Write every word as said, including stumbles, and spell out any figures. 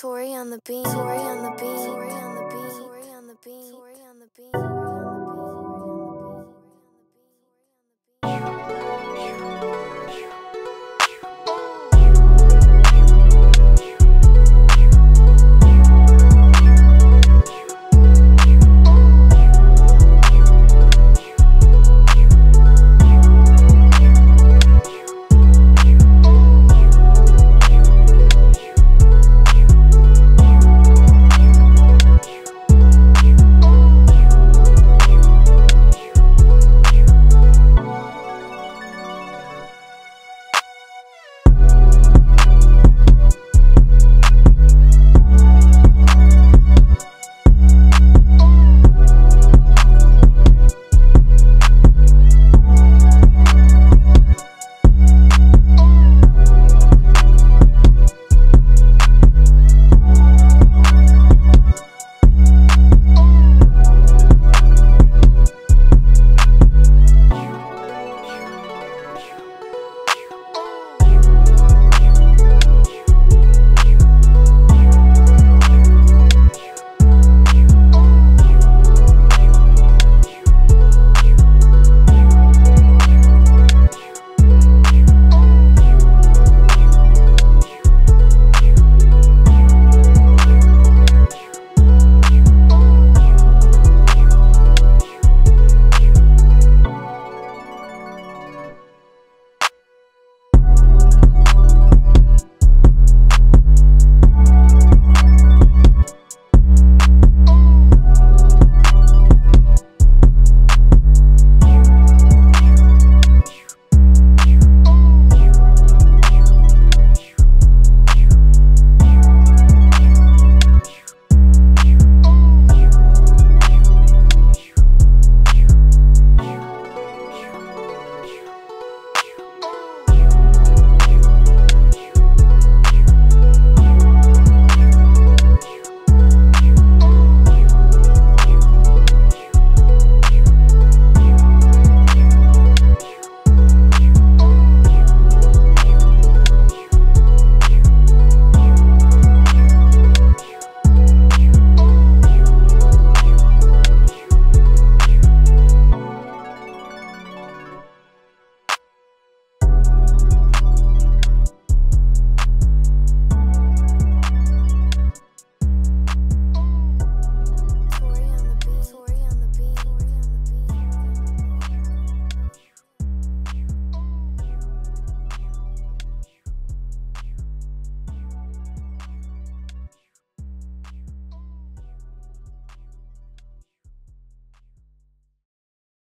Tori on the beat, Tori on the beat, Tori on the beat.